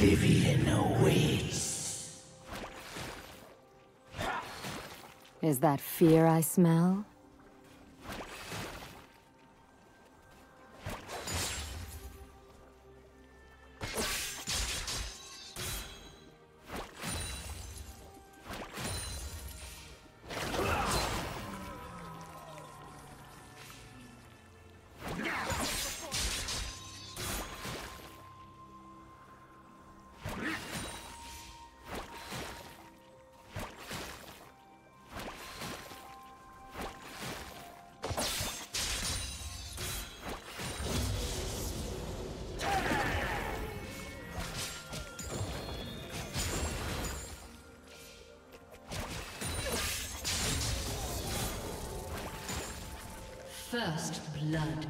Oblivion awaits. Is that fear I smell? First blood.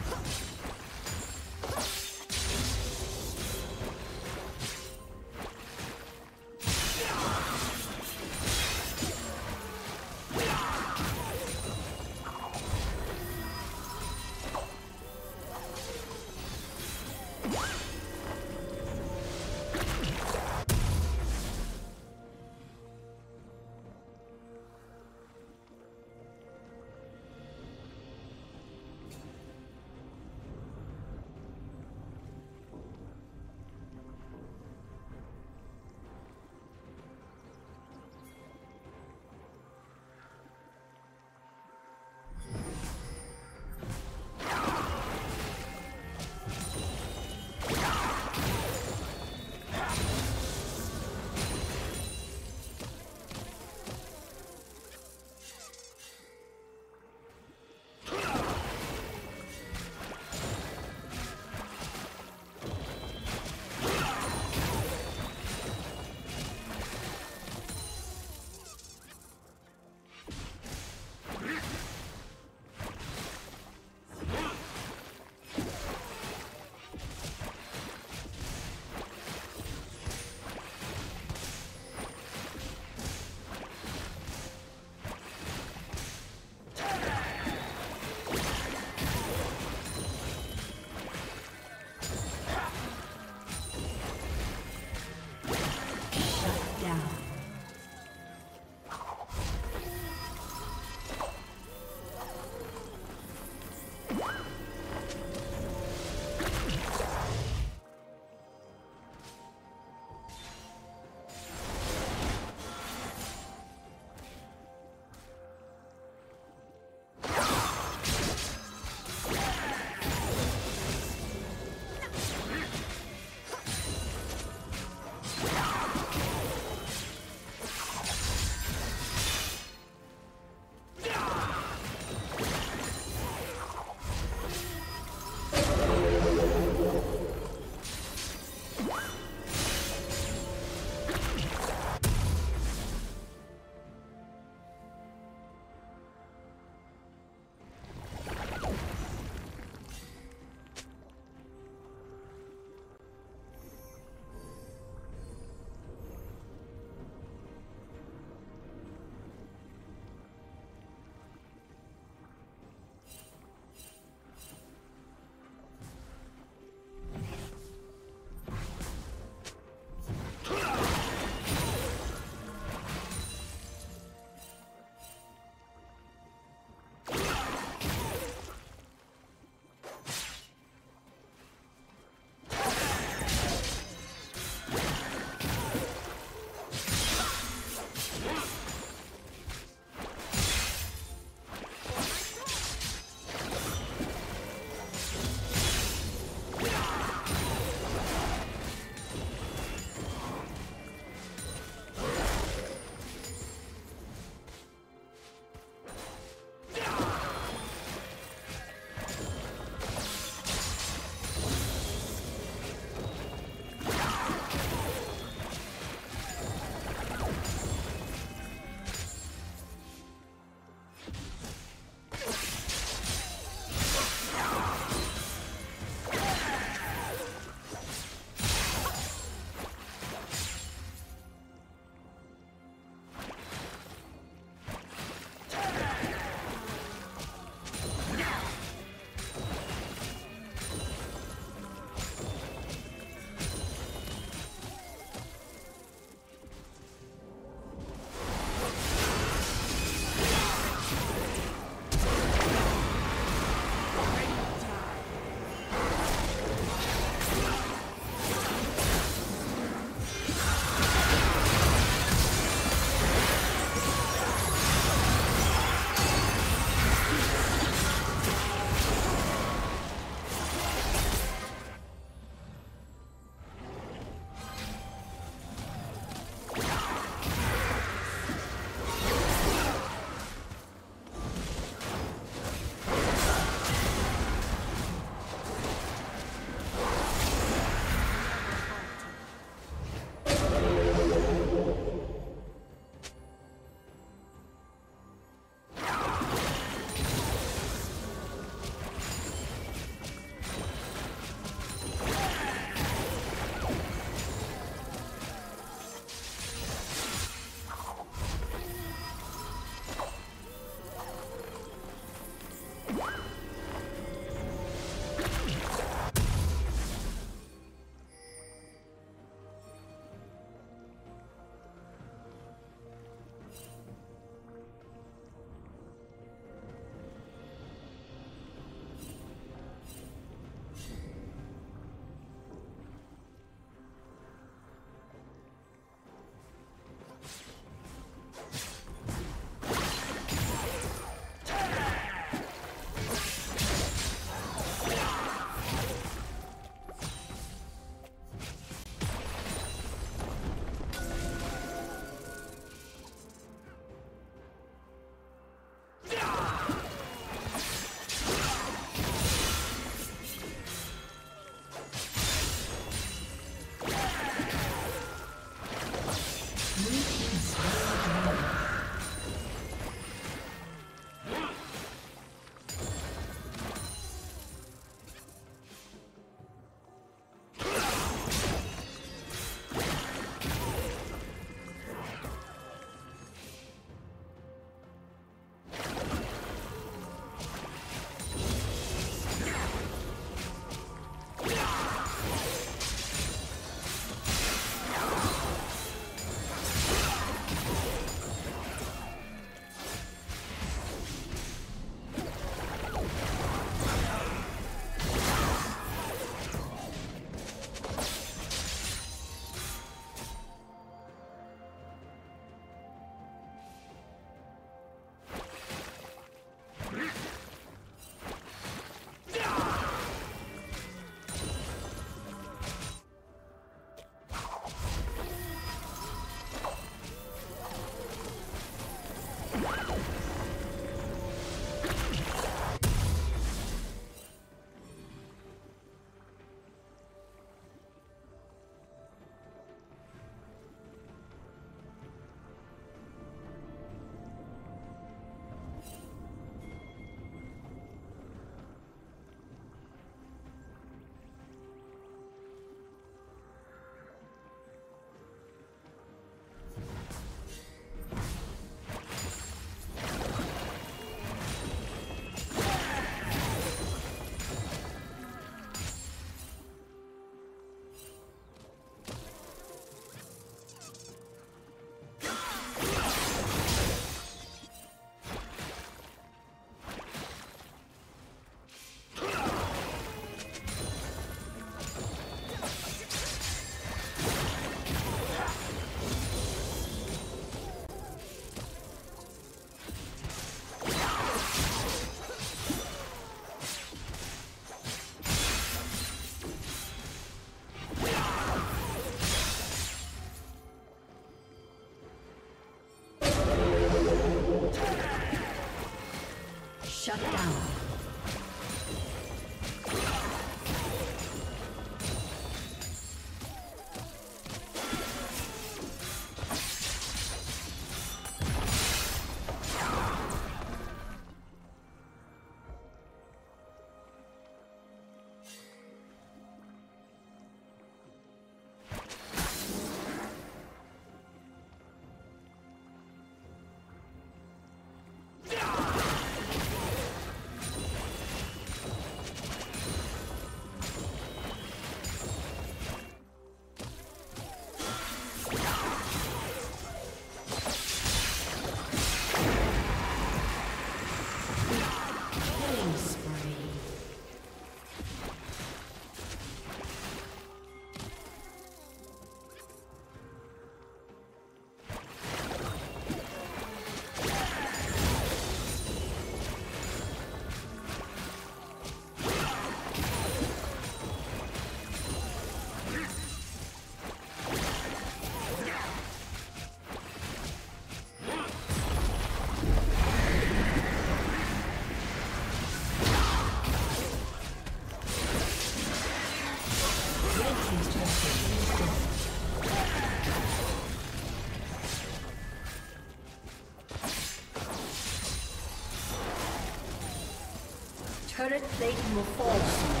Turret plate will fall soon.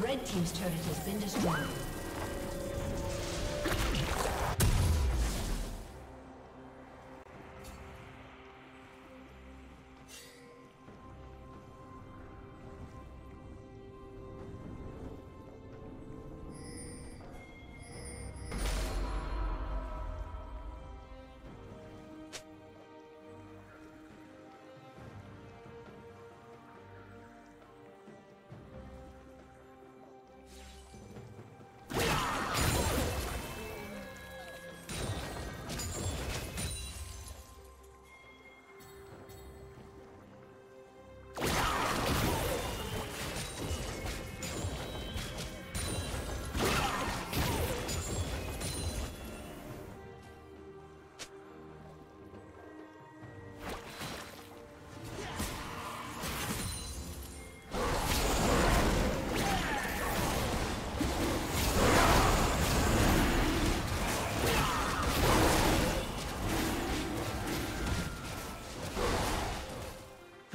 Red team's turret has been destroyed.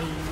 Dominating.